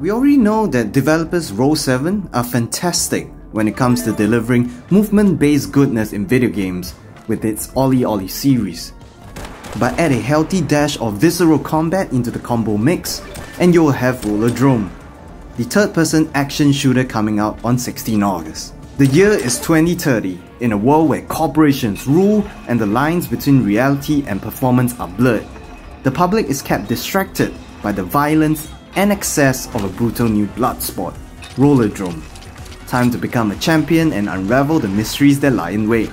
We already know that developers Roll 7 are fantastic when it comes to delivering movement-based goodness in video games with its Ollie Ollie series. But add a healthy dash of visceral combat into the combo mix and you'll have Rollerdrome, the third-person action shooter coming out on 16 August. The year is 2030, in a world where corporations rule and the lines between reality and performance are blurred. The public is kept distracted by the violence and excess of a brutal new blood sport, Rollerdrome. Time to become a champion and unravel the mysteries that lie in wait.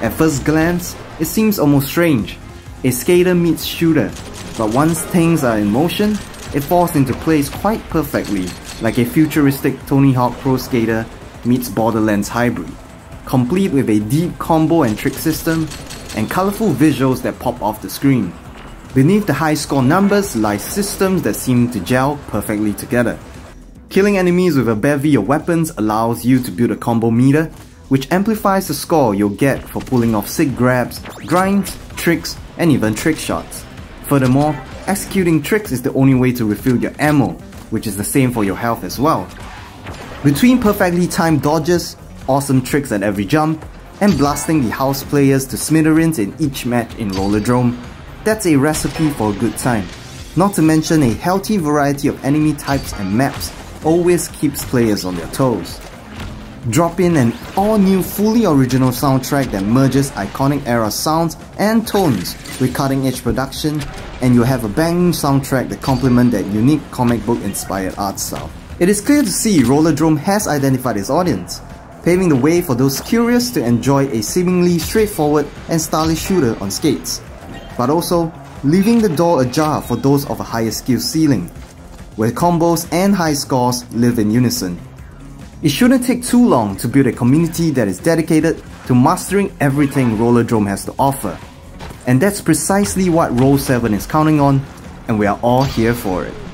At first glance, it seems almost strange, a skater meets shooter, but once things are in motion, it falls into place quite perfectly, like a futuristic Tony Hawk Pro Skater meets Borderlands hybrid, complete with a deep combo and trick system, and colourful visuals that pop off the screen. Beneath the high score numbers lie systems that seem to gel perfectly together. Killing enemies with a bevy of weapons allows you to build a combo meter, which amplifies the score you'll get for pulling off sick grabs, grinds, tricks, and even trick shots. Furthermore, executing tricks is the only way to refill your ammo, which is the same for your health as well. Between perfectly timed dodges, awesome tricks at every jump, and blasting the house players to smithereens in each match in Rollerdrome, that's a recipe for a good time. Not to mention a healthy variety of enemy types and maps always keeps players on their toes. Drop in an all-new, fully original soundtrack that merges iconic era sounds and tones with cutting-edge production, and you'll have a banging soundtrack that complements that unique comic book-inspired art style. It is clear to see Rollerdrome has identified its audience, paving the way for those curious to enjoy a seemingly straightforward and stylish shooter on skates, but also leaving the door ajar for those of a higher skill ceiling, where combos and high scores live in unison. It shouldn't take too long to build a community that is dedicated to mastering everything Rollerdrome has to offer. And that's precisely what Roll 7 is counting on, and we are all here for it.